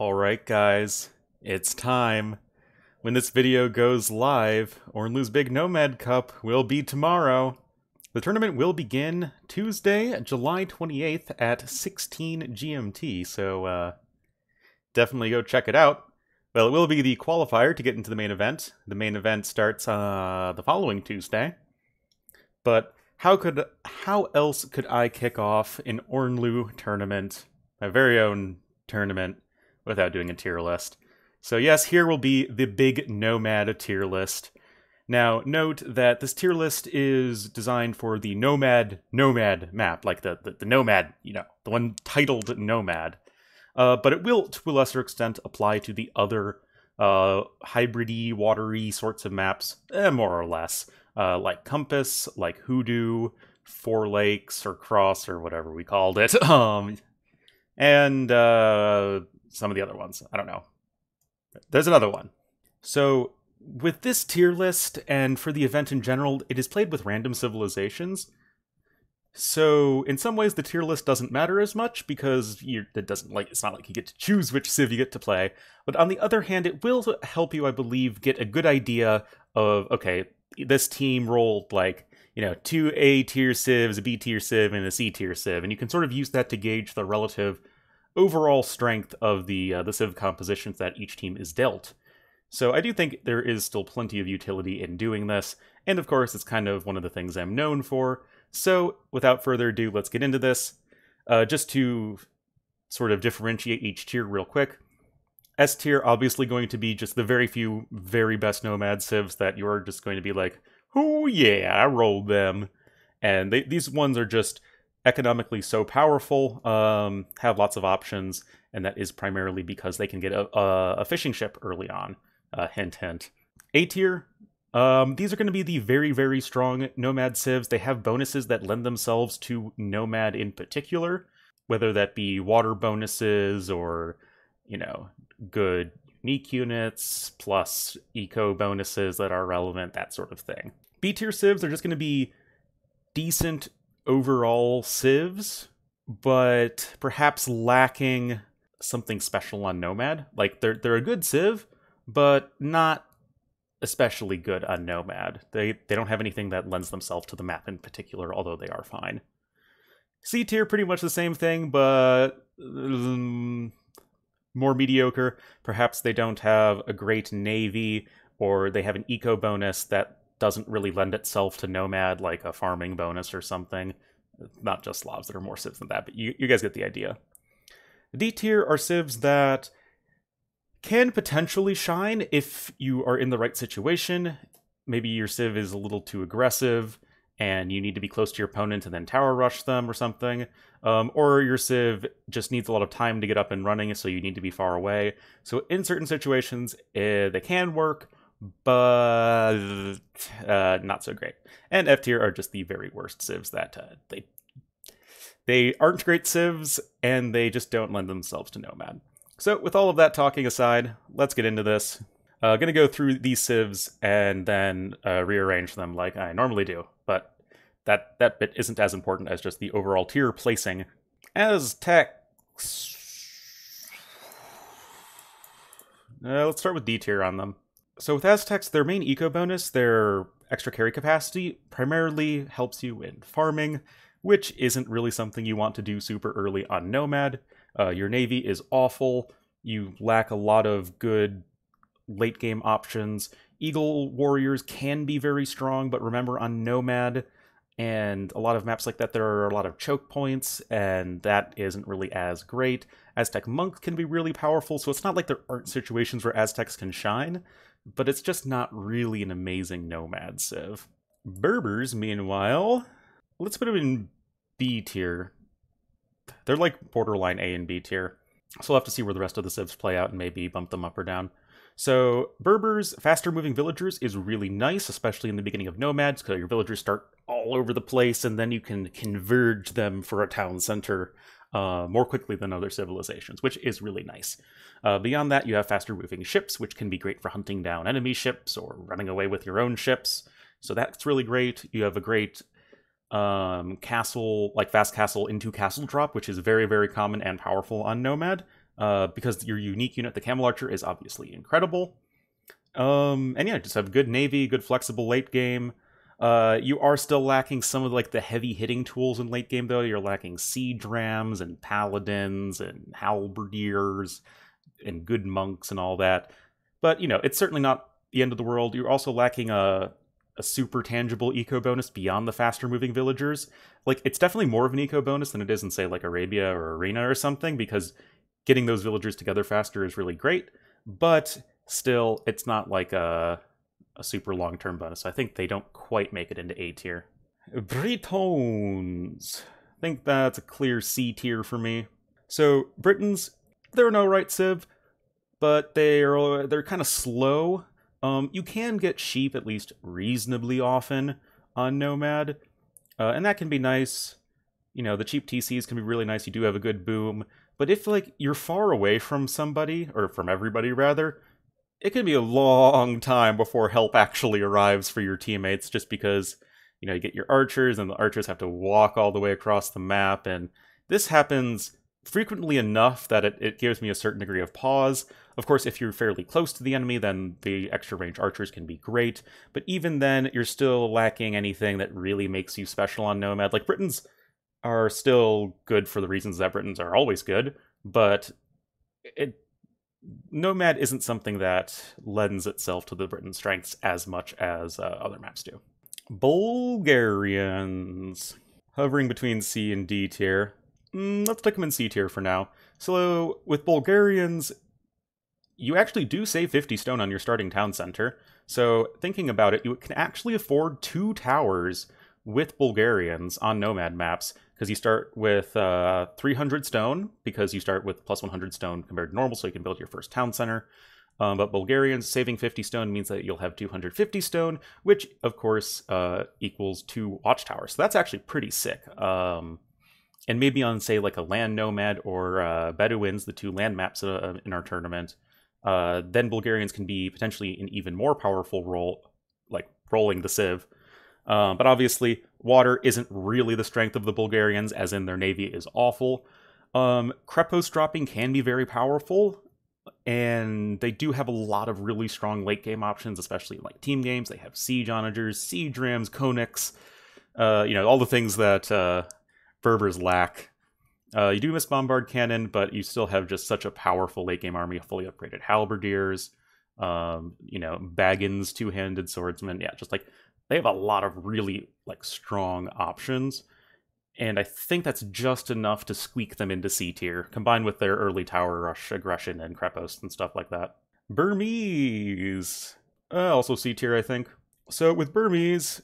Alright guys, it's time. When this video goes live, Ornlu's Big Nomad Cup will be tomorrow. The tournament will begin Tuesday, July 28th at 16 GMT, so definitely go check it out. Well, it will be the qualifier to get into the main event. The main event starts the following Tuesday. But how else could I kick off an Ornlu tournament, my very own tournament, without doing a tier list? So yes, here will be the Big Nomad tier list. Now, note that this tier list is designed for the Nomad map, like the Nomad, you know, the one titled Nomad. But it will, to a lesser extent, apply to the other hybrid-y, watery sorts of maps, more or less. Like Compass, like Hoodoo, Four Lakes, or Cross, or whatever we called it. And some of the other ones. I don't know. There's another one. So with this tier list, and for the event in general, it is played with random civilizations. So in some ways the tier list doesn't matter as much, because it's not like you get to choose which civ you get to play. But on the other hand, it will help you, I believe, get a good idea of, okay, this team rolled, like, you know, two A-tier civs, a B-tier civ, and a C-tier civ, and you can sort of use that to gauge the relative overall strength of the civ compositions that each team is dealt. So I do think there is still plenty of utility in doing this, and of course it's kind of one of the things I'm known for. So without further ado, let's get into this. Just to sort of differentiate each tier real quick. S tier, obviously going to be just the very few, very best Nomad civs that you're just going to be like, oh yeah, I rolled them. And these ones are just economically so powerful, have lots of options, and that is primarily because they can get a fishing ship early on. Hint, hint. A tier, these are going to be the very, very strong Nomad civs. They have bonuses that lend themselves to Nomad in particular, whether that be water bonuses or, you know, good unique units, plus eco bonuses that are relevant, that sort of thing. B-tier civs are just going to be decent overall civs, but perhaps lacking something special on Nomad. Like, they're a good civ, but not especially good on Nomad. They don't have anything that lends themselves to the map in particular, although they are fine. C tier, pretty much the same thing, but more mediocre. Perhaps they don't have a great navy, or they have an eco bonus that doesn't really lend itself to Nomad, like a farming bonus or something. Not just Slavs, there are more civs than that, but you guys get the idea. D tier are civs that can potentially shine if you are in the right situation. Maybe your civ is a little too aggressive, and you need to be close to your opponent and then tower rush them or something. Or your civ just needs a lot of time to get up and running, so you need to be far away. So in certain situations, they can work, but not so great. And F tier are just the very worst civs that they aren't great civs, and they just don't lend themselves to Nomad. So with all of that talking aside, let's get into this. I'm going to go through these civs and then rearrange them like I normally do, but that bit isn't as important as just the overall tier placing. Aztecs. Let's start with D tier on them. So with Aztecs, their main eco bonus, their extra carry capacity, primarily helps you in farming, which isn't really something you want to do super early on Nomad. Your navy is awful. You lack a lot of good late game options. Eagle Warriors can be very strong, but remember on Nomad and a lot of maps like that, there are a lot of choke points, and that isn't really as great. Aztec Monk can be really powerful, so it's not like there aren't situations where Aztecs can shine, but it's just not really an amazing Nomad civ. Berbers, meanwhile, let's put them in B tier. They're like borderline A and B tier, so we'll have to see where the rest of the civs play out and maybe bump them up or down. So Berbers, faster moving villagers, is really nice, especially in the beginning of Nomads, because your villagers start all over the place, and then you can converge them for a town center more quickly than other civilizations, which is really nice. Beyond that, you have faster moving ships, which can be great for hunting down enemy ships or running away with your own ships, so that's really great. You have a great castle, like fast castle into castle drop, which is very, very common and powerful on Nomad. because your unique unit, the Camel Archer, is obviously incredible. And yeah, just have good navy, good flexible late game. You are still lacking some of like the heavy hitting tools in late game though. You're lacking siege rams and paladins and halberdiers and good monks and all that. But you know, it's certainly not the end of the world. You're also lacking a super tangible eco bonus beyond the faster moving villagers. Like, it's definitely more of an eco bonus than it is in, say, like Arabia or Arena or something, because getting those villagers together faster is really great. But still, it's not like a super long-term bonus. I think they don't quite make it into A tier. Britons. I think that's a clear C tier for me. So Britons, they're no right civ, but they're kind of slow. You can get sheep at least reasonably often on Nomad, and that can be nice. You know, the cheap TCs can be really nice. You do have a good boom, but if like you're far away from somebody, or from everybody rather, it can be a long time before help actually arrives for your teammates, just because, you know, you get your archers and the archers have to walk all the way across the map. And this happens frequently enough that it gives me a certain degree of pause. Of course, if you're fairly close to the enemy, then the extra range archers can be great. But even then, you're still lacking anything that really makes you special on Nomad. Like, Britons are still good for the reasons that Britons are always good, but Nomad isn't something that lends itself to the Briton strengths as much as other maps do. Bulgarians. Hovering between C and D tier. Let's stick them in C tier for now. So with Bulgarians, you actually do save 50 stone on your starting town center. So thinking about it, you can actually afford 2 towers with Bulgarians on Nomad maps, because you start with 300 stone, because you start with plus 100 stone compared to normal, so you can build your first town center. But Bulgarians, saving 50 stone means that you'll have 250 stone, which, of course, equals 2 watchtowers. So that's actually pretty sick. And maybe on, say, like a land nomad or Bedouins, the 2 land maps in our tournament, then Bulgarians can be potentially an even more powerful role, like rolling the civ. But obviously, water isn't really the strength of the Bulgarians, as in their navy is awful. Krepos dropping can be very powerful, and they do have a lot of really strong late game options, especially in like team games. They have siege onagers, siege rams, conics, you know, all the things that Berbers lack. You do miss bombard cannon, but you still have just such a powerful late game army, fully upgraded halberdiers, you know, Baggins, 2-handed swordsmen, yeah, just like. They have a lot of really, like, strong options, and I think that's just enough to squeak them into C tier, combined with their early tower rush aggression and Krepos and stuff like that. Burmese! Also C tier, I think. So with Burmese,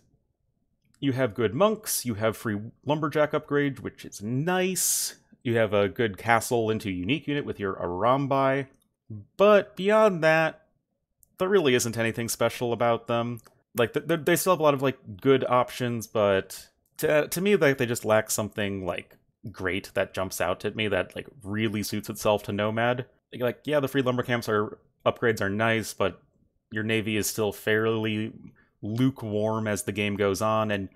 you have good monks, you have free lumberjack upgrade, which is nice, you have a good castle into unique unit with your Arambai, but beyond that, there really isn't anything special about them. Like, they still have a lot of, like, good options, but to me, like, they just lack something, like, great that jumps out at me that, like, really suits itself to Nomad. Like, yeah, the free lumber camps upgrades are nice, but your navy is still fairly lukewarm as the game goes on, and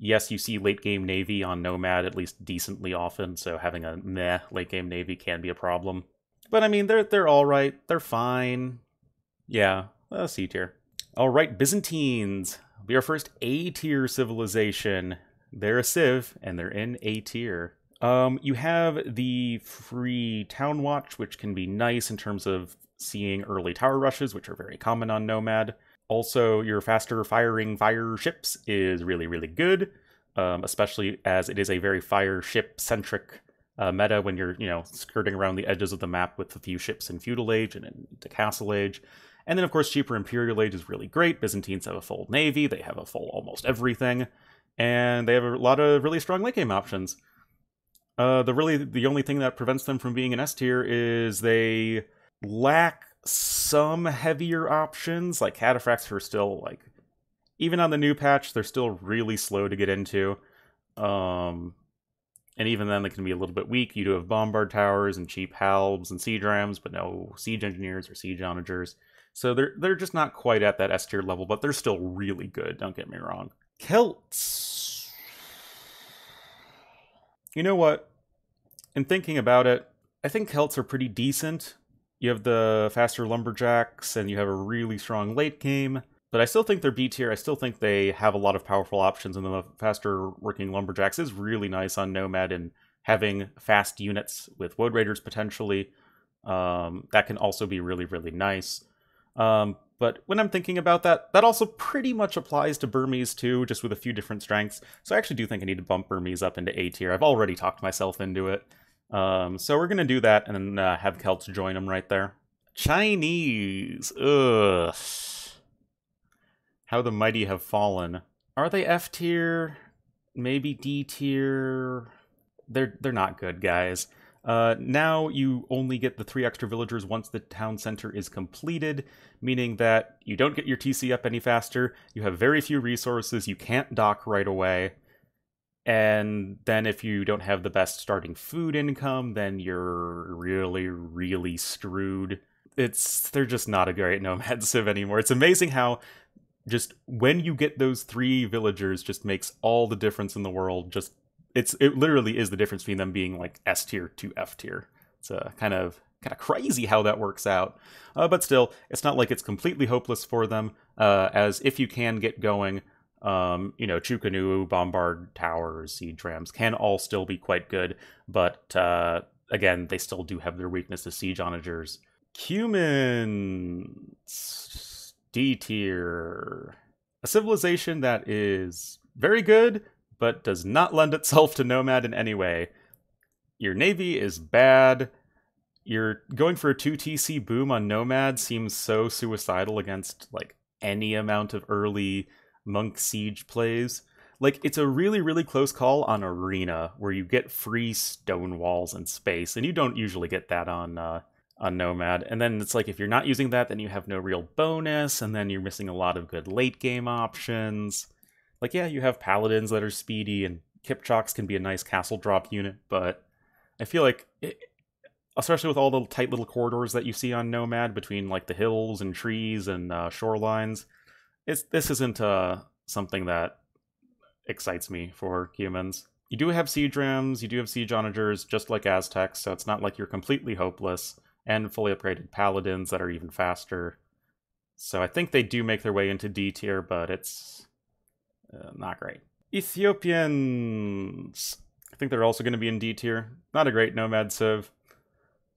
yes, you see late-game navy on Nomad at least decently often, so having a meh late-game navy can be a problem. But, I mean, they're alright, they're fine. Yeah, C tier. All right, Byzantines. It'll be our first A-tier civilization. They're a civ, and they're in A-tier. You have the free town watch, which can be nice in terms of seeing early tower rushes, which are very common on Nomad. Also, your faster firing fire ships is really, really good, especially as it is a very fire ship-centric meta when you're, you know, skirting around the edges of the map with a few ships in Feudal Age and in the Castle Age. And then, of course, cheaper Imperial Age is really great. Byzantines have a full navy, they have a full almost everything, and they have a lot of really strong late-game options. The only thing that prevents them from being an S tier is they lack some heavier options, like cataphracts are still, like, even on the new patch, they're still really slow to get into. And even then, they can be a little bit weak. You do have bombard towers and cheap halbs and siege rams, but no siege engineers or siege onagers. So they're just not quite at that S-tier level, but they're still really good, don't get me wrong. Celts! You know what? In thinking about it, I think Celts are pretty decent. You have the faster Lumberjacks, and you have a really strong late game. But I still think they're B tier. I still think they have a lot of powerful options, and the faster working Lumberjacks is really nice on Nomad, and having fast units with Woad Raiders potentially. That can also be really, really nice. But when I'm thinking about that, that also pretty much applies to Burmese too, just with a few different strengths. So I actually do think I need to bump Burmese up into A tier. I've already talked myself into it. So we're going to do that and have Celts join them right there. Chinese! Ugh. How the mighty have fallen. Are they F tier? Maybe D tier? They're not good, guys. Now you only get the 3 extra villagers once the town center is completed, meaning that you don't get your TC up any faster, you have very few resources, you can't dock right away, and then if you don't have the best starting food income, then you're really, really screwed. They're just not a great nomad civ anymore. It's amazing how just when you get those 3 villagers just makes all the difference in the world. It literally is the difference between them being like S tier to F tier. It's kind of crazy how that works out. But still, it's not like it's completely hopeless for them. As if you can get going, you know, Chukanu, Bombard Towers, Siege Rams can all still be quite good. But again, they still do have their weakness to Siege Onagers. Cumans, D tier. A civilization that is very good, but does not lend itself to Nomad in any way. Your navy is bad. You're going for a 2 TC boom on Nomad seems so suicidal against like any amount of early monk siege plays. Like, it's a really, really close call on Arena, where you get free stone walls and space, and you don't usually get that on Nomad. And then it's like, if you're not using that, then you have no real bonus, and then you're missing a lot of good late game options. Like, yeah, you have paladins that are speedy, and Kipchoks can be a nice castle drop unit, but I feel like, especially with all the tight little corridors that you see on Nomad between, like, the hills and trees and shorelines, this isn't something that excites me for humans. You do have Siege Rams, you do have Siege Onagers, just like Aztecs, so it's not like you're completely hopeless, and fully upgraded paladins that are even faster. So I think they do make their way into D tier, but it's not great. Ethiopians! I think they're also going to be in D tier. Not a great nomad civ.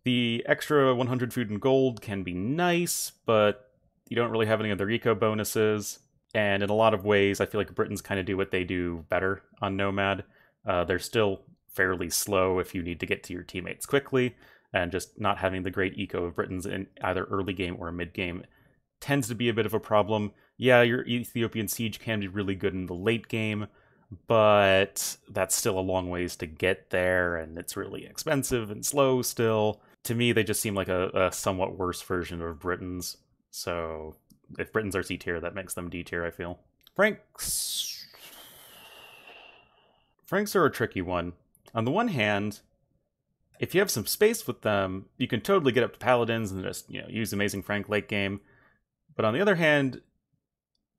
The extra 100 food and gold can be nice, but you don't really have any other eco bonuses. And in a lot of ways, I feel like Britons kind of do what they do better on Nomad. They're still fairly slow if you need to get to your teammates quickly, and just not having the great eco of Britons in either early game or mid game tends to be a bit of a problem. Yeah, your Ethiopian siege can be really good in the late game, but that's still a long ways to get there, and it's really expensive and slow still. To me, they just seem like a somewhat worse version of Britons. So if Britons are C tier, that makes them D tier, I feel. Franks. Franks are a tricky one. On the one hand, if you have some space with them, you can totally get up to paladins and just, you know, use amazing Frank late game. But on the other hand,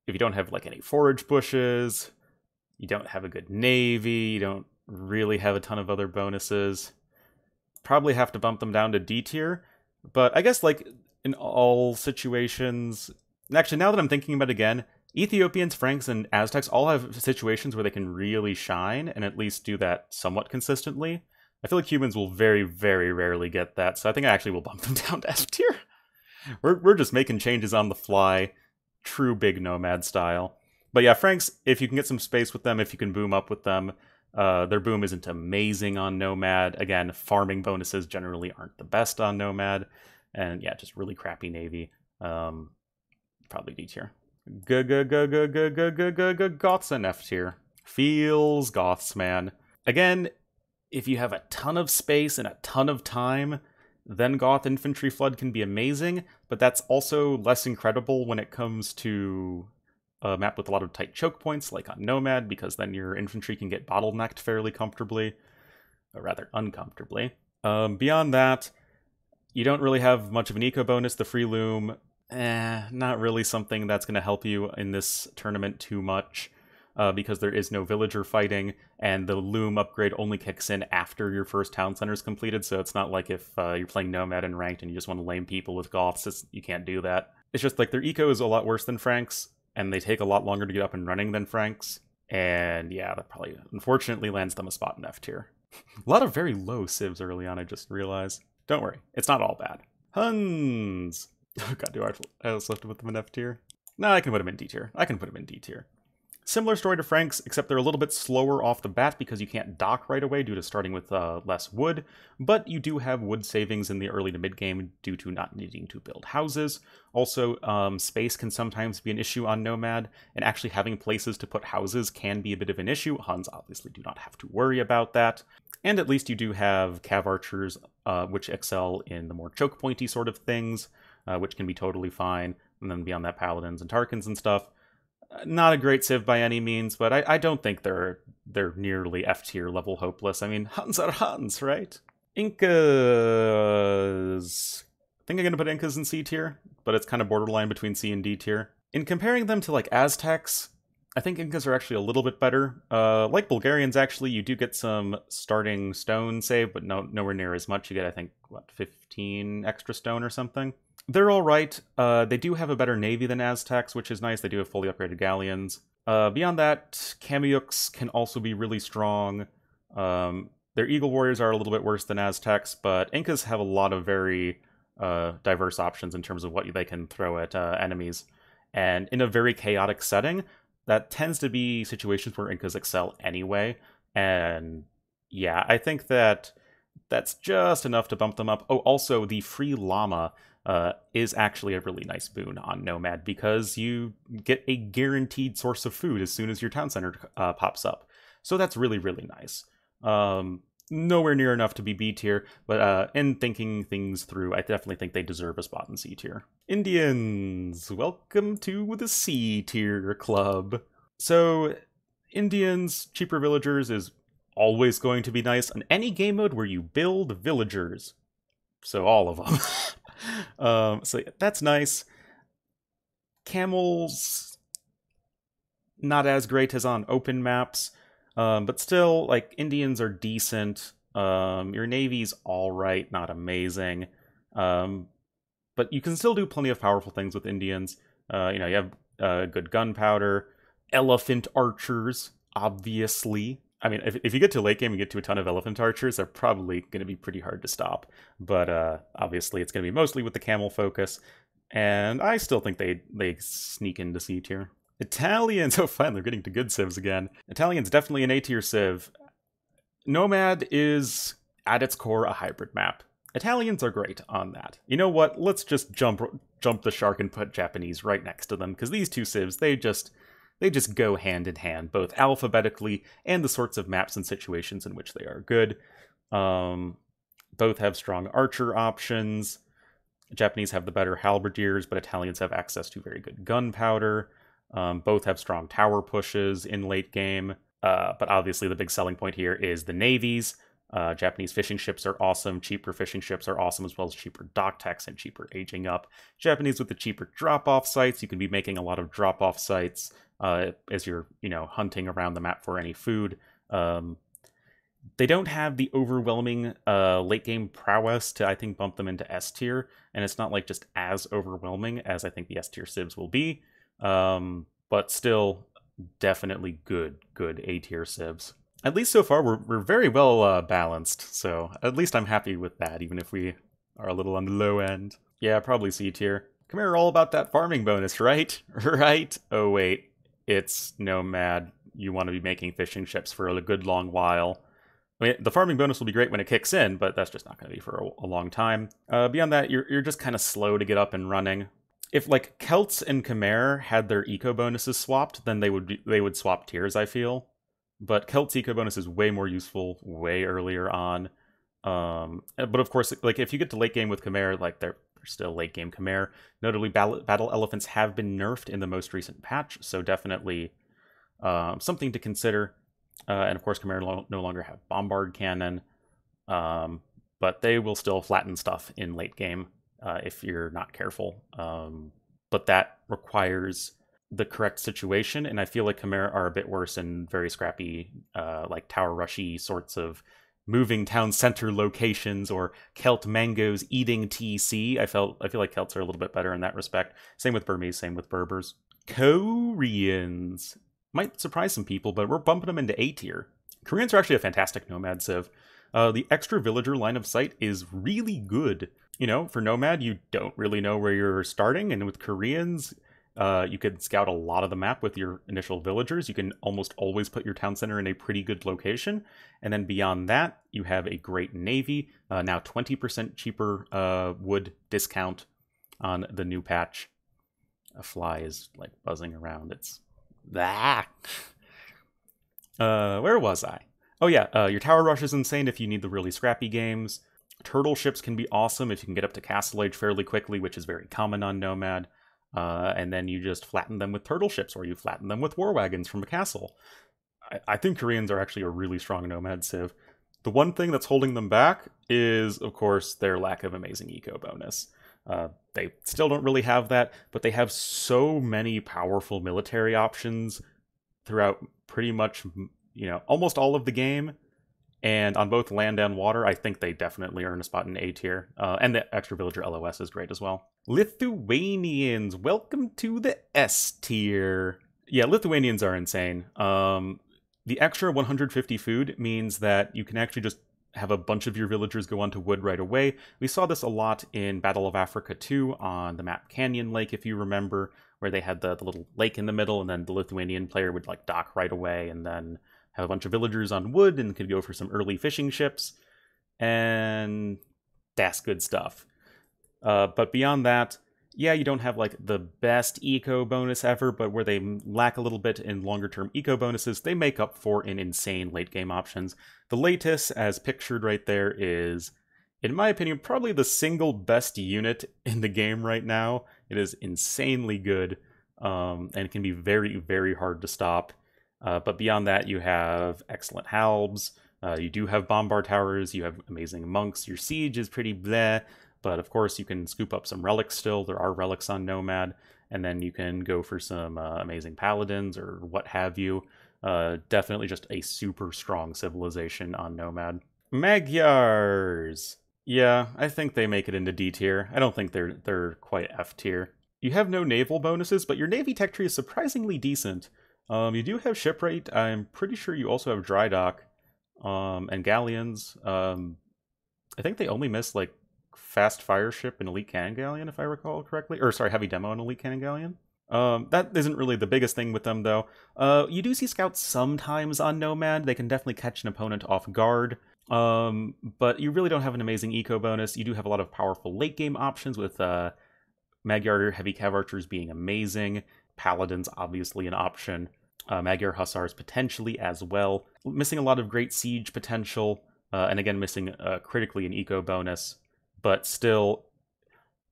if you don't have like any forage bushes, you don't have a good navy, you don't really have a ton of other bonuses, probably have to bump them down to D tier. But I guess, like, in all situations, actually, now that I'm thinking about it again, Ethiopians, Franks, and Aztecs all have situations where they can really shine and at least do that somewhat consistently. I feel like humans will very, very rarely get that, so I think I actually will bump them down to F tier. We're just making changes on the fly. True big nomad style. But yeah, Franks, if you can get some space with them, if you can boom up with them, their boom isn't amazing on Nomad. Again, farming bonuses generally aren't the best on Nomad. And yeah, just really crappy navy. Probably D tier. Goths and F tier. Feels Goths, man. Again, if you have a ton of space and a ton of time, then Goth Infantry Flood can be amazing, but that's also less incredible when it comes to a map with a lot of tight choke points, like on Nomad, because then your infantry can get bottlenecked fairly comfortably, or rather uncomfortably. Beyond that, you don't really have much of an eco bonus. The free loom, not really something that's going to help you in this tournament too much. because there is no villager fighting, and the loom upgrade only kicks in after your first town center is completed, so it's not like if you're playing Nomad and ranked and you just want to lame people with Goths, you can't do that. It's just like their eco is a lot worse than Frank's, and they take a lot longer to get up and running than Frank's, and yeah, that probably unfortunately lands them a spot in F tier. A lot of very low civs early on, I just realized. Don't worry, it's not all bad. Huns! Oh god, do I also have to put them in F tier? No, I can put them in D tier. I can put them in D tier. Similar story to Frank's, except they're a little bit slower off the bat because you can't dock right away due to starting with less wood, but you do have wood savings in the early to mid game due to not needing to build houses. Also, space can sometimes be an issue on Nomad, and actually having places to put houses can be a bit of an issue. Huns obviously do not have to worry about that. And at least you do have cav archers, which excel in the more choke pointy sort of things, which can be totally fine, and then beyond that paladins and Tarkins and stuff. Not a great civ by any means, but I don't think they're nearly F-tier level hopeless. I mean, Huns are Huns, right? Incas... I think I'm going to put Incas in C tier, but it's kind of borderline between C and D tier. In comparing them to, like, Aztecs, I think Incas are actually a little bit better. Like Bulgarians, actually, you do get some starting stone save, but nowhere near as much. You get, I think, what, 15 extra stone or something? They're all right. They do have a better navy than Aztecs, which is nice. They do have fully upgraded galleons. Beyond that, Kamyuks can also be really strong. Their Eagle Warriors are a little bit worse than Aztecs, but Incas have a lot of very diverse options in terms of what they can throw at enemies. And in a very chaotic setting, that tends to be situations where Incas excel anyway. And yeah, I think that's just enough to bump them up. Oh, also, the free llama... is actually a really nice boon on Nomad because you get a guaranteed source of food as soon as your town center pops up. So that's really, really nice. Nowhere near enough to be B tier, but in thinking things through, I definitely think they deserve a spot in C tier. Indians, welcome to the C tier club. So Indians, cheaper villagers is always going to be nice on any game mode where you build villagers. So all of them. So yeah, that's nice. Camels, not as great as on open maps, but still, like, Indians are decent. Your navy's alright, not amazing. But you can still do plenty of powerful things with Indians. You know, you have good gunpowder, elephant archers, obviously. I mean, if you get to late game and get to a ton of elephant archers, they're probably going to be pretty hard to stop. But obviously, it's going to be mostly with the camel focus. And I still think they sneak into C tier. Italians! Oh, fine, they're getting to good civs again. Italian's definitely an A tier civ. Nomad is, at its core, a hybrid map. Italians are great on that. You know what? Let's just jump the shark and put Japanese right next to them, because these two civs, they just go hand in hand, both alphabetically and the sorts of maps and situations in which they are good. Both have strong archer options. Japanese have the better halberdiers, but Italians have access to very good gunpowder. Both have strong tower pushes in late game. But obviously the big selling point here is the navies. Japanese fishing ships are awesome. Cheaper fishing ships are awesome, as well as cheaper dock techs and cheaper aging up. Japanese with the cheaper drop-off sites. You can be making a lot of drop-off sites as you're, you know, hunting around the map for any food. They don't have the overwhelming late-game prowess to, I think, bump them into S tier. And it's not, like, just as overwhelming as I think the S tier civs will be. But still, definitely good A tier civs. At least so far, we're very well balanced, so at least I'm happy with that, even if we are a little on the low end. Yeah, probably C tier. Khmer are all about that farming bonus, right? Right? Oh wait, it's Nomad. You want to be making fishing ships for a good long while. I mean, the farming bonus will be great when it kicks in, but that's just not going to be for a long time. Beyond that, you're just kind of slow to get up and running. If, like, Celts and Khmer had their eco bonuses swapped, then they would swap tiers, I feel. But Celt's eco bonus is way more useful way earlier on. But of course, like, if you get to late game with Khmer, like, they're still late game Khmer. Notably, battle elephants have been nerfed in the most recent patch, so definitely something to consider. And of course, Khmer no longer have bombard cannon, but they will still flatten stuff in late game if you're not careful. But that requires the correct situation, and I feel like Khmer are a bit worse in very scrappy, like Tower Rushy sorts of moving town center locations, or Celt mangoes eating TC. I feel like Celts are a little bit better in that respect. Same with Burmese, same with Berbers. Koreans might surprise some people, but we're bumping them into A tier. Koreans are actually a fantastic nomad civ. The extra villager line of sight is really good. You know, for Nomad, you don't really know where you're starting, and with Koreans, you could scout a lot of the map with your initial villagers. You can almost always put your town center in a pretty good location. And then beyond that, you have a great navy. Now 20% cheaper wood discount on the new patch. A fly is, like, buzzing around. It's... Ah! Where was I? Oh yeah, your Tower Rush is insane if you need the really scrappy games. Turtle ships can be awesome if you can get up to Castle Age fairly quickly, which is very common on Nomad. And then you just flatten them with turtle ships, or you flatten them with war wagons from a castle. I think Koreans are actually a really strong Nomad civ. The one thing that's holding them back is, of course, their lack of amazing eco bonus. They still don't really have that, but they have so many powerful military options throughout pretty much, you know, almost all of the game. And on both land and water, I think they definitely earn a spot in A tier. And the extra villager LOS is great as well. Lithuanians, welcome to the S tier. Yeah, Lithuanians are insane. The extra 150 food means that you can actually just have a bunch of your villagers go onto wood right away. We saw this a lot in Battle of Africa 2 on the map Canyon Lake, if you remember, where they had the little lake in the middle, and then the Lithuanian player would, like, dock right away, and then have a bunch of villagers on wood and could go for some early fishing ships, and that's good stuff. But beyond that, yeah, you don't have, like, the best eco bonus ever, but where they lack a little bit in longer term eco bonuses, they make up for in insane late game options. The latest, as pictured right there, is, in my opinion, probably the single best unit in the game right now. It is insanely good, and it can be very, very hard to stop. But beyond that, you have excellent halbs, you do have bombard towers, you have amazing monks, your siege is pretty bleh, but of course you can scoop up some relics still. There are relics on Nomad, and then you can go for some amazing paladins or what have you. Definitely just a super strong civilization on Nomad. Magyars! Yeah, I think they make it into D tier. I don't think they're quite F tier. You have no naval bonuses, but your navy tech tree is surprisingly decent. You do have shipwright. I'm pretty sure you also have dry dock, and galleons. I think they only miss, like, fast fire ship and elite cannon galleon, if I recall correctly. Or sorry, heavy demo and elite cannon galleon. That isn't really the biggest thing with them, though. You do see scouts sometimes on Nomad. They can definitely catch an opponent off guard. But you really don't have an amazing eco bonus. You do have a lot of powerful late game options with Magyar heavy cav archers being amazing. Paladins obviously an option. Magyar Hussars potentially as well. Missing a lot of great siege potential, and again missing critically an eco bonus, but still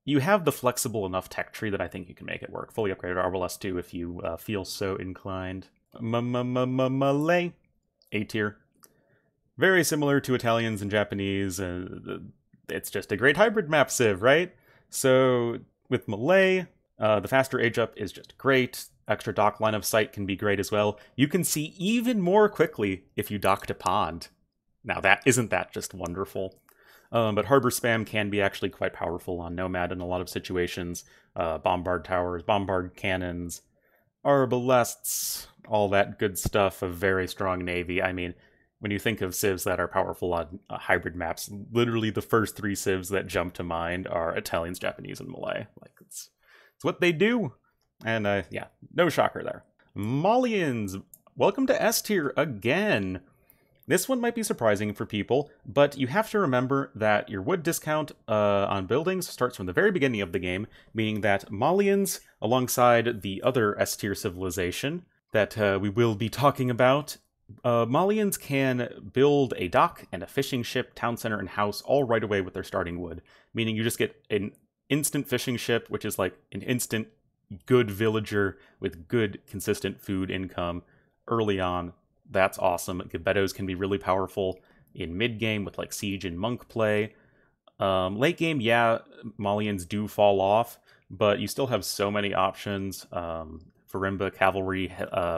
you have the flexible enough tech tree that I think you can make it work. Fully upgraded RLS2 if you feel so inclined. Malay, A tier. Very similar to Italians and Japanese. It's just a great hybrid map civ, right? So with Malay, the faster age up is just great. Extra dock line of sight can be great as well. You can see even more quickly if you docked a pond. Now that isn't that just wonderful? But harbor spam can be actually quite powerful on Nomad in a lot of situations. Bombard towers, bombard cannons, arbalests, all that good stuff. A very strong navy. I mean, when you think of civs that are powerful on hybrid maps, literally the first three civs that jump to mind are Italians, Japanese, and Malay. Like, it's what they do, and yeah, no shocker there. Malians, welcome to S tier again. This one might be surprising for people, but you have to remember that your wood discount on buildings starts from the very beginning of the game, meaning that Malians, alongside the other S tier civilization that we will be talking about, Malians can build a dock and a fishing ship, town center, and house all right away with their starting wood, meaning you just get an instant fishing ship, which is like an instant good villager with good consistent food income early on. That's awesome. Gibettos can be really powerful in mid game with, like, siege and monk play. Late game, yeah, Malians do fall off, but you still have so many options. Farimba cavalry,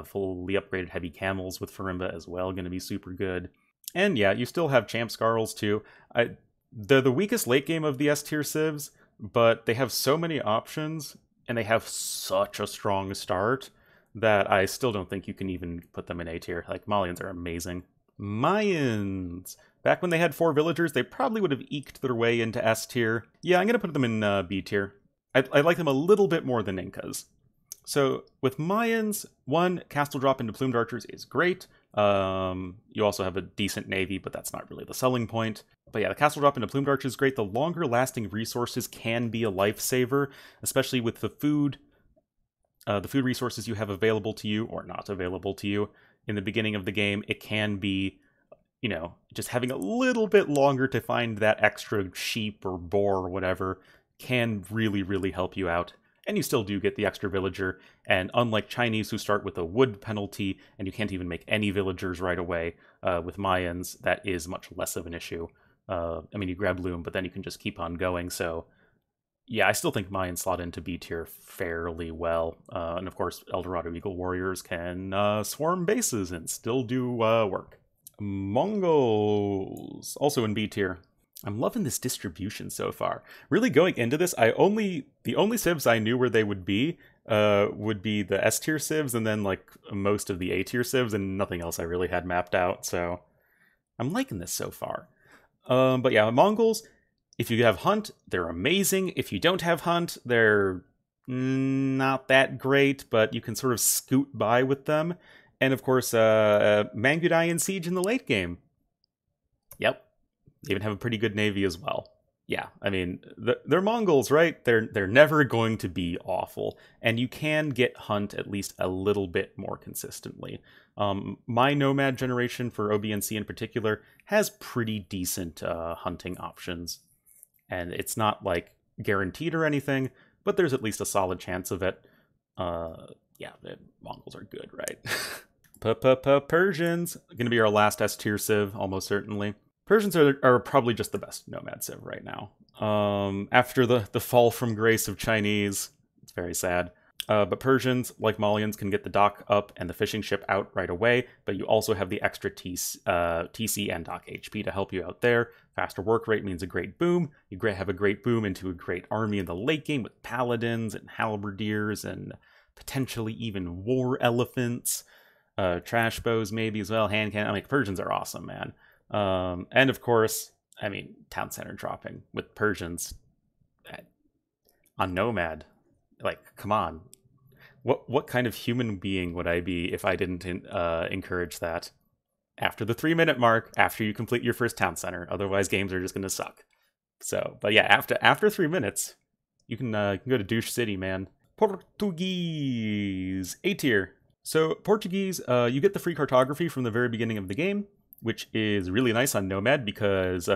fully upgraded heavy camels with Farimba as well, going to be super good. And yeah, you still have Champ Scarls too. They're the weakest late game of the S tier civs, but they have so many options and they have such a strong start that I still don't think you can even put them in A tier. Like, Malians are amazing. Mayans! Back when they had 4 villagers, they probably would have eked their way into S tier. Yeah, I'm going to put them in B tier. I like them a little bit more than Incas. So with Mayans, one, castle drop into plumed archers is great. You also have a decent navy, but that's not really the selling point. But yeah, the castle drop into plumed archers is great. The longer lasting resources can be a lifesaver, especially with the food resources you have available to you or not available to you in the beginning of the game. It can be, you know, just having a little bit longer to find that extra sheep or boar or whatever can really, really help you out. And you still do get the extra villager, and unlike Chinese who start with a wood penalty and you can't even make any villagers right away, with Mayans that is much less of an issue. I mean, you grab loom, but then you can just keep on going. So yeah, I still think Mayans slot into B tier fairly well. And of course, Eldorado Eagle Warriors can swarm bases and still do work. Mongols, also in B tier. I'm loving this distribution so far. Really going into this, the only civs I knew where they would be the S tier civs and then like most of the A tier civs, and nothing else I really had mapped out. So I'm liking this so far. But yeah, Mongols, if you have hunt, they're amazing. If you don't have hunt, they're not that great, but you can sort of scoot by with them. And of course, Mangudai and Siege in the late game. Yep. They even have a pretty good navy as well. Yeah, I mean, they're Mongols, right? They're never going to be awful, and you can get hunt at least a little bit more consistently. My Nomad generation for OBNC in particular has pretty decent hunting options, and it's not like guaranteed or anything, but there's at least a solid chance of it. Yeah, the Mongols are good, right? Persians gonna be our last S tier civ, almost certainly. Persians are probably just the best Nomad civ right now. After the fall from grace of Chinese, it's very sad. But Persians, like Malians, can get the dock up and the fishing ship out right away, but you also have the extra TC and dock HP to help you out there. Faster work rate means a great boom. You have a great boom into a great army in the late game with paladins and halberdiers and potentially even war elephants. Trash bows maybe as well, hand cannon. I mean, Persians are awesome, man. And of course, I mean, town center dropping with Persians on Nomad. Like, come on. What kind of human being would I be if I didn't encourage that? After the 3-minute mark, after you complete your first town center, otherwise games are just going to suck. So, but yeah, after 3 minutes, you can go to douche city, man. Portuguese, A tier. So Portuguese, you get the free cartography from the very beginning of the game, which is really nice on Nomad because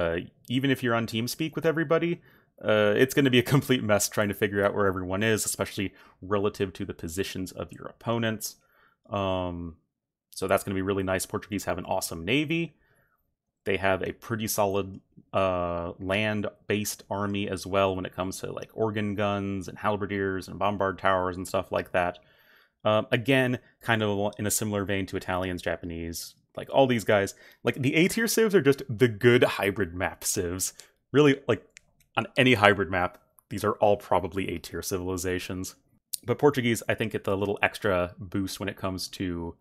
even if you're on TeamSpeak with everybody, it's going to be a complete mess trying to figure out where everyone is, especially relative to the positions of your opponents. So that's going to be really nice. Portuguese have an awesome navy. They have a pretty solid land-based army as well when it comes to like organ guns and halberdiers and bombard towers and stuff like that. Again, kind of in a similar vein to Italians, Japanese, like all these guys. Like, the A-tier civs are just the good hybrid map civs. Really, like, on any hybrid map, these are all probably A-tier civilizations. But Portuguese, I think, get the little extra boost when it comes to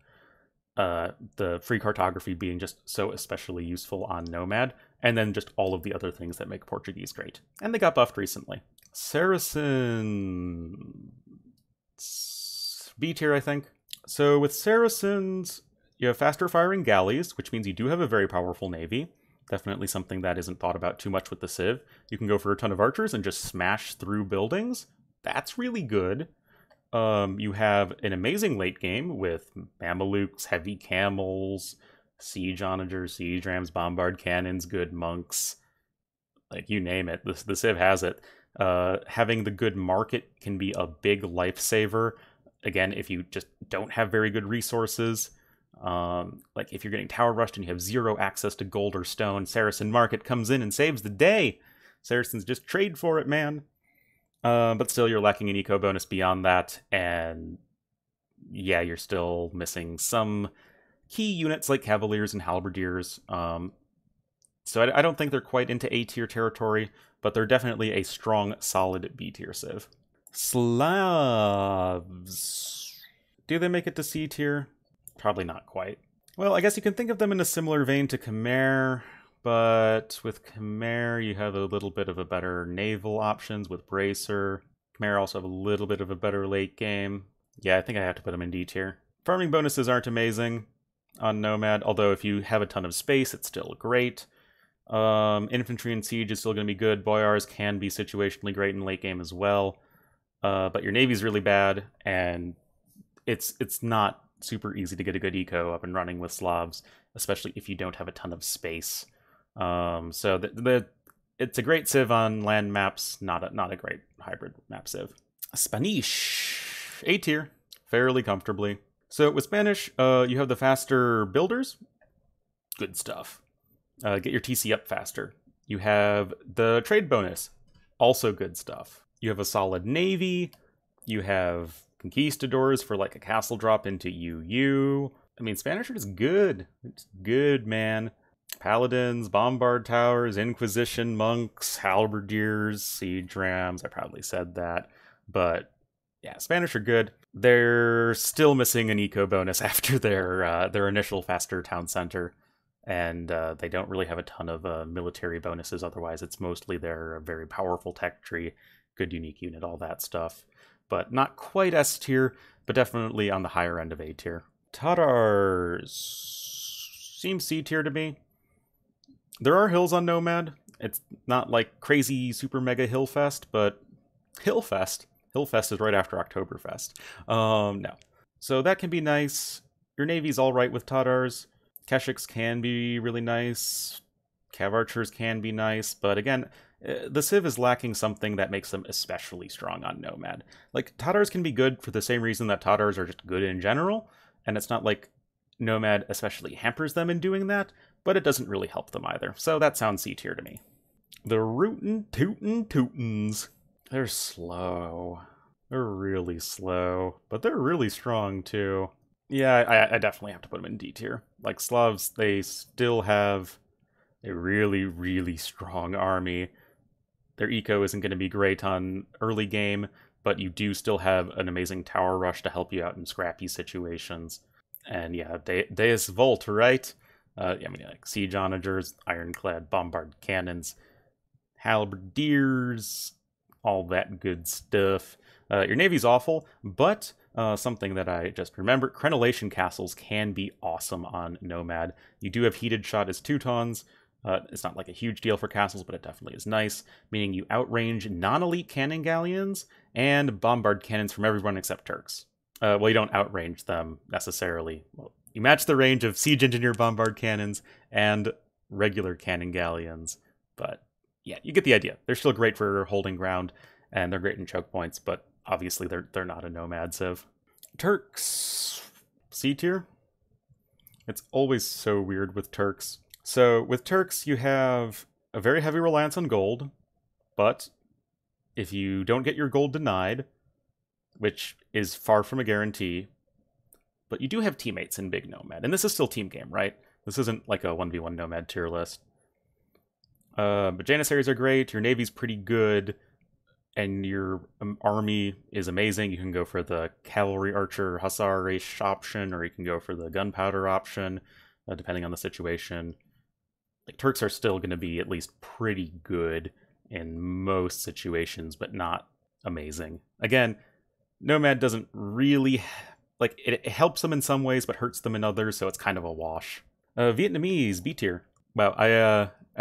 the free cartography being just so especially useful on Nomad, and then just all of the other things that make Portuguese great. And they got buffed recently. Saracen... B-tier, I think. So with Saracens, you have faster firing galleys, which means you do have a very powerful navy. Definitely something that isn't thought about too much with the Civ. You can go for a ton of archers and just smash through buildings. That's really good. You have an amazing late game with Mamelukes, heavy camels, siege onagers, siege rams, bombard cannons, good monks. Like, you name it, the Civ has it. Having the good market can be a big lifesaver. Again, if you just don't have very good resources. Like if you're getting tower rushed and you have zero access to gold or stone, Saracen market comes in and saves the day. Saracens just trade for it, man. But still, you're lacking an eco bonus beyond that, and yeah, you're still missing some key units like cavaliers and halberdiers. So I don't think they're quite into A-tier territory, but they're definitely a strong, solid B-tier civ. Slavs. Do they make it to C-tier? Probably not quite. Well, I guess you can think of them in a similar vein to Khmer, but with Khmer you have a little bit of a better naval options with Bracer. Khmer also have a little bit of a better late game. Yeah, I think I have to put them in D tier. Farming bonuses aren't amazing on Nomad, although if you have a ton of space, it's still great. Infantry and Siege is still going to be good. Boyars can be situationally great in late game as well. But your Navy's really bad, and it's not super easy to get a good eco up and running with Slavs, especially if you don't have a ton of space. So it's a great civ on land maps, not a great hybrid map civ. Spanish, A tier, fairly comfortably. So with Spanish, you have the faster builders, good stuff. Get your TC up faster. You have the trade bonus, also good stuff. You have a solid navy. You have conquistadors for like a castle drop into UU. I mean, Spanish are just good. It's good, man. Paladins, bombard towers, Inquisition monks, halberdiers, siege rams. I probably said that, but yeah, Spanish are good. They're still missing an eco bonus after their initial faster town center, and they don't really have a ton of military bonuses. Otherwise, it's mostly their very powerful tech tree, good unique unit, all that stuff. But not quite S tier, but definitely on the higher end of A tier. Tatars seem C tier to me. There are hills on Nomad. It's not like crazy super mega hillfest, but hillfest is right after Oktoberfest. No, so that can be nice. Your navy's all right with Tatars. Keshiks can be really nice. Cav archers can be nice, but again, the civ is lacking something that makes them especially strong on Nomad. Like, Tatars can be good for the same reason that Tatars are just good in general, and it's not like Nomad especially hampers them in doing that, but it doesn't really help them either. So that sounds C tier to me. The Rootin' Tootin' Tootins. They're slow. They're really slow, but they're really strong too. Yeah, I definitely have to put them in D tier. Like, Slavs, they still have a really, really strong army. Their eco isn't going to be great on early game, but you do still have an amazing tower rush to help you out in scrappy situations. And yeah, Deus Volt, right? I mean, like siege onagers, ironclad bombard cannons, halberdiers, all that good stuff. Your navy's awful, but something that I just remembered, crenellation castles can be awesome on Nomad. You do have heated shot as Teutons. It's not like a huge deal for castles, but it definitely is nice, meaning you outrange non-elite cannon galleons and bombard cannons from everyone except Turks. Well, you don't outrange them necessarily. Well, you match the range of siege engineer bombard cannons and regular cannon galleons, but yeah, you get the idea. They're still great for holding ground, and they're great in choke points, but obviously they're not a Nomad civ. Turks, C tier? It's always so weird with Turks. So with Turks, you have a very heavy reliance on gold, but if you don't get your gold denied, which is far from a guarantee, but you do have teammates in Big Nomad, and this is still team game, right? This isn't like a 1v1 Nomad tier list. But Janissaries are great, your navy's pretty good, and your army is amazing. You can go for the cavalry archer hussar race option, or you can go for the gunpowder option, depending on the situation. Like, Turks are still going to be at least pretty good in most situations, but not amazing. Again, Nomad doesn't really, like, it helps them in some ways, but hurts them in others, so it's kind of a wash. Vietnamese, B tier. Wow,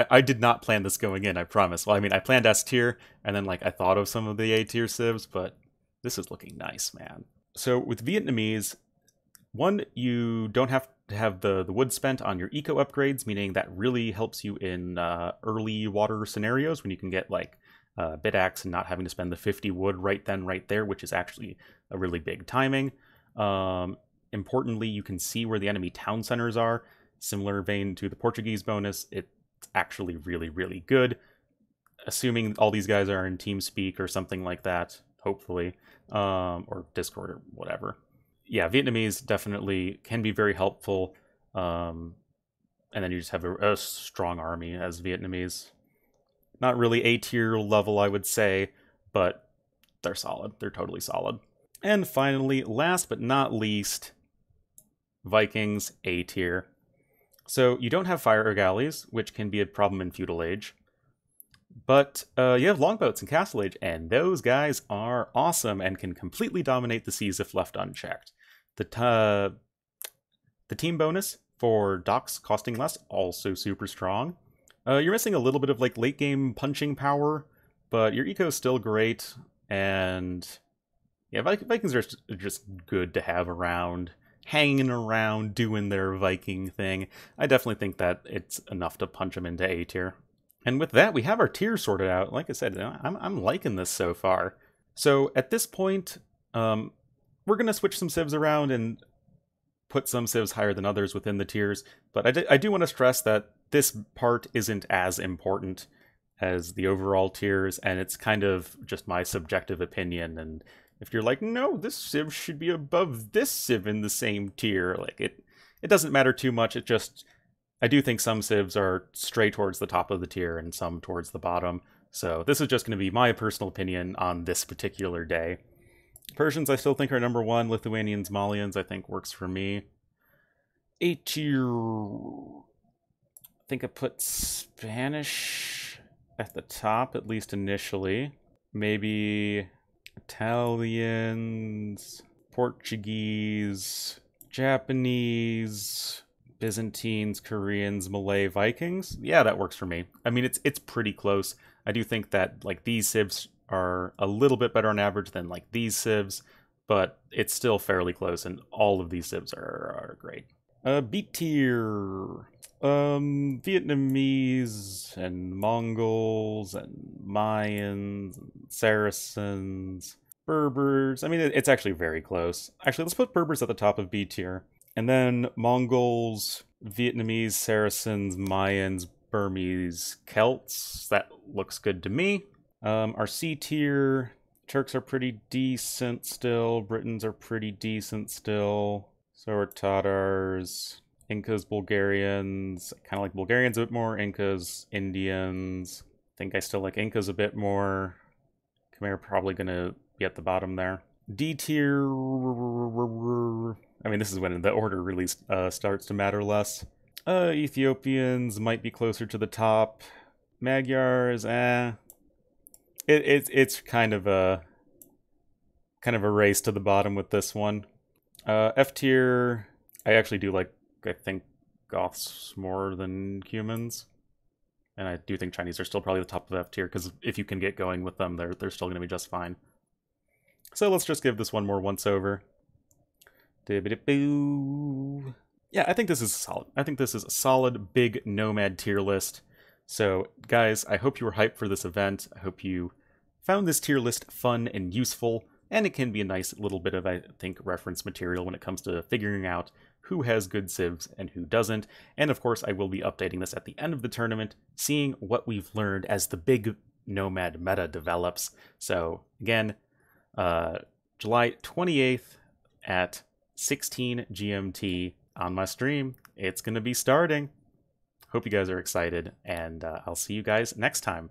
I did not plan this going in, I promise. Well, I mean, I planned S tier, and then, like, I thought of some of the A tier civs, but this is looking nice, man. So with Vietnamese, one, you don't have to have the wood spent on your eco upgrades, meaning that really helps you in early water scenarios when you can get like bit axe and not having to spend the 50 wood right then, right there, which is actually a really big timing. Importantly, you can see where the enemy town centers are. Similar vein to the Portuguese bonus, it's actually really, really good. Assuming all these guys are in TeamSpeak or something like that, hopefully, or Discord or whatever. yeah, Vietnamese definitely can be very helpful. And then you just have a strong army as Vietnamese. Not really A-tier level, I would say, but they're solid. They're totally solid. And finally, last but not least, Vikings A-tier. So you don't have fire or galleys, which can be a problem in feudal age. But you have longboats in Castle Age, and those guys are awesome and can completely dominate the seas if left unchecked. The team bonus for docks costing less, also super strong. You're missing a little bit of like late game punching power, but your eco is still great. And yeah, Vikings are just good to have around, hanging around, doing their Viking thing. I definitely think that it's enough to punch them into A tier. And with that, we have our tiers sorted out. Like I said, I'm liking this so far. So at this point, we're going to switch some civs around and put some civs higher than others within the tiers. But I do want to stress that this part isn't as important as the overall tiers, and it's kind of just my subjective opinion. And if you're like, no, this civ should be above this civ in the same tier, like it doesn't matter too much. It just... I do think some civs are stray towards the top of the tier and some towards the bottom. So this is just going to be my personal opinion on this particular day. Persians I still think are number one. Lithuanians, Malians I think works for me. A tier... I think I put Spanish at the top, at least initially. Maybe Italians, Portuguese, Japanese... Byzantines, Koreans, Malay, Vikings. Yeah, that works for me. I mean, it's pretty close. I do think that like these civs are a little bit better on average than like these civs, but it's still fairly close, and all of these civs are great. B tier. Vietnamese and Mongols and Mayans, and Saracens, Berbers. I mean, it's actually very close. Actually, let's put Berbers at the top of B tier. And then Mongols, Vietnamese, Saracens, Mayans, Burmese, Celts. That looks good to me. Our C tier, Turks are pretty decent still. Britons are pretty decent still. So are Tatars, Incas, Bulgarians. I kind of like Bulgarians a bit more. Incas, Indians. I think I still like Incas a bit more. Khmer probably going to be at the bottom there. D tier... I mean, this is when the order really starts to matter less. Ethiopians might be closer to the top. Magyars, eh. It's kind of a race to the bottom with this one. F tier, I actually do like, I think, Goths more than humans. And I do think Chinese are still probably the top of F tier, because if you can get going with them, they're still going to be just fine. So let's just give this one more once over. Yeah, I think this is solid. I think this is a solid big Nomad tier list. So guys, I hope you were hyped for this event. I hope you found this tier list fun and useful, and it can be a nice little bit of, I think, reference material when it comes to figuring out who has good civs and who doesn't. And of course, I will be updating this at the end of the tournament, seeing what we've learned as the big Nomad meta develops. So again, July 28th at 16 GMT on my stream. It's going to be starting. Hope you guys are excited, and I'll see you guys next time.